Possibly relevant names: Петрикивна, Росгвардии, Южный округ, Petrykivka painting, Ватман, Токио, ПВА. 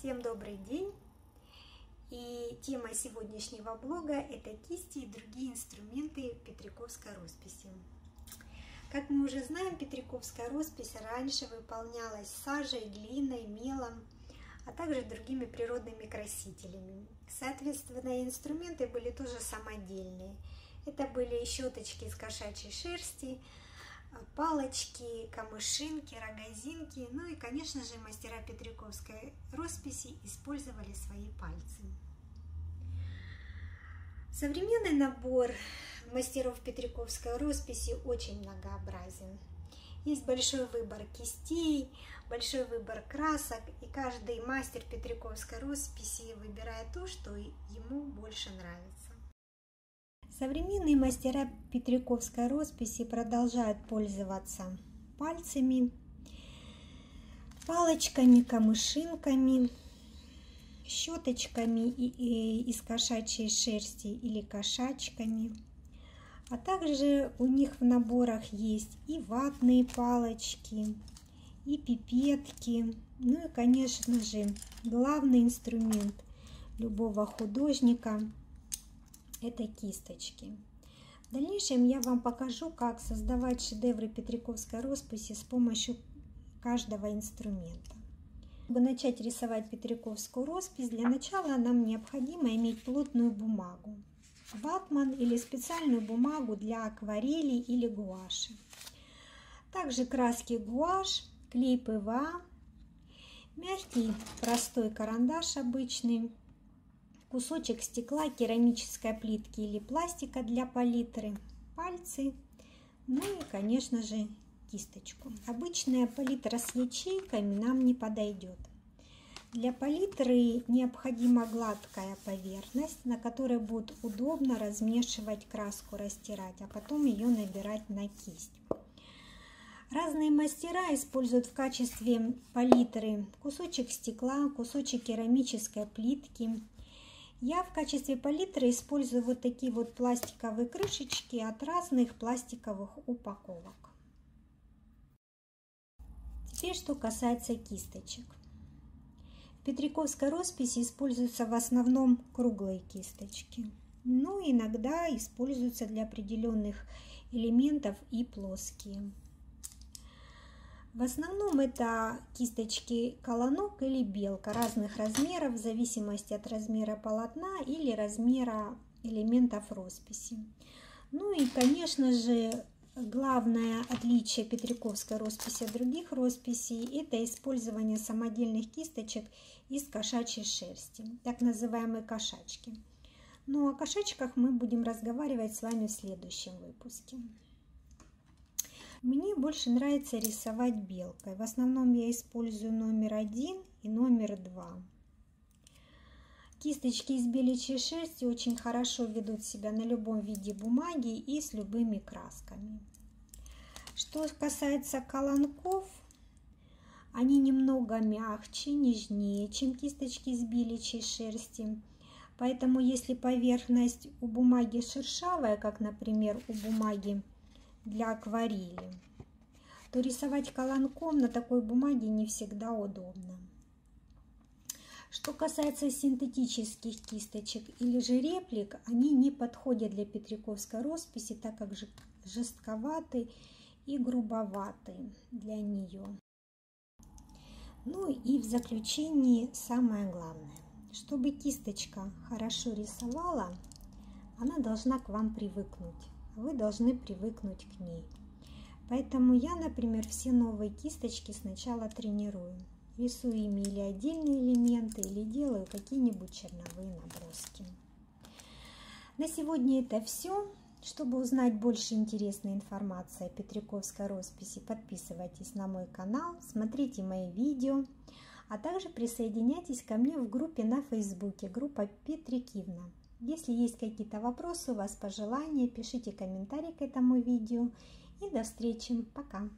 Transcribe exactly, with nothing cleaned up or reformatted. Всем добрый день! И тема сегодняшнего блога – это кисти и другие инструменты петриковской росписи. Как мы уже знаем, петриковская роспись раньше выполнялась сажей, глиной, мелом, а также другими природными красителями. Соответственно, инструменты были тоже самодельные. Это были щеточки из кошачьей шерсти, палочки, камышинки, рогозинки, ну и, конечно же, мастера петриковской росписи использовали свои пальцы. Современный набор мастеров петриковской росписи очень многообразен. Есть большой выбор кистей, большой выбор красок, и каждый мастер петриковской росписи выбирает то, что ему больше нравится. Современные мастера петриковской росписи продолжают пользоваться пальцами, палочками, камышинками, щеточками из кошачьей шерсти или кошачками. А также у них в наборах есть и ватные палочки, и пипетки. Ну и, конечно же, главный инструмент любого художника – это кисточки. В дальнейшем я вам покажу, как создавать шедевры петриковской росписи с помощью каждого инструмента. Чтобы начать рисовать петриковскую роспись, для начала нам необходимо иметь плотную бумагу, ватман или специальную бумагу для акварели или гуаши. Также краски гуашь, клей ПВА, мягкий простой карандаш обычный, кусочек стекла, керамической плитки или пластика для палитры, пальцы, ну и, конечно же, кисточку. Обычная палитра с ячейками нам не подойдет. Для палитры необходима гладкая поверхность, на которой будет удобно размешивать краску, растирать, а потом ее набирать на кисть. Разные мастера используют в качестве палитры кусочек стекла, кусочек керамической плитки. Я в качестве палитры использую вот такие вот пластиковые крышечки от разных пластиковых упаковок. Теперь, что касается кисточек. В петриковской росписи используются в основном круглые кисточки, но иногда используются для определенных элементов и плоские. В основном это кисточки колонок или белка разных размеров, в зависимости от размера полотна или размера элементов росписи. Ну и, конечно же, главное отличие петриковской росписи от других росписей – это использование самодельных кисточек из кошачьей шерсти, так называемые кошачки. Но о кошачках мы будем разговаривать с вами в следующем выпуске. Мне больше нравится рисовать белкой. В основном я использую номер один и номер два. Кисточки из беличьей шерсти очень хорошо ведут себя на любом виде бумаги и с любыми красками. Что касается колонков, они немного мягче, нежнее, чем кисточки из беличьей шерсти. Поэтому, если поверхность у бумаги шершавая, как, например, у бумаги для акварели, то рисовать колонком на такой бумаге не всегда удобно. Что касается синтетических кисточек или же реплик, они не подходят для петриковской росписи, так как жестковаты и грубоваты для нее. Ну и в заключении самое главное. Чтобы кисточка хорошо рисовала, она должна к вам привыкнуть. Вы должны привыкнуть к ней. Поэтому я, например, все новые кисточки сначала тренирую. Рисую ими или отдельные элементы, или делаю какие-нибудь черновые наброски. На сегодня это все. Чтобы узнать больше интересной информации о петриковской росписи, подписывайтесь на мой канал, смотрите мои видео, а также присоединяйтесь ко мне в группе на Фейсбуке, группа Петрикивна. Если есть какие-то вопросы, у вас пожелания, пишите комментарии к этому видео. И до встречи. Пока!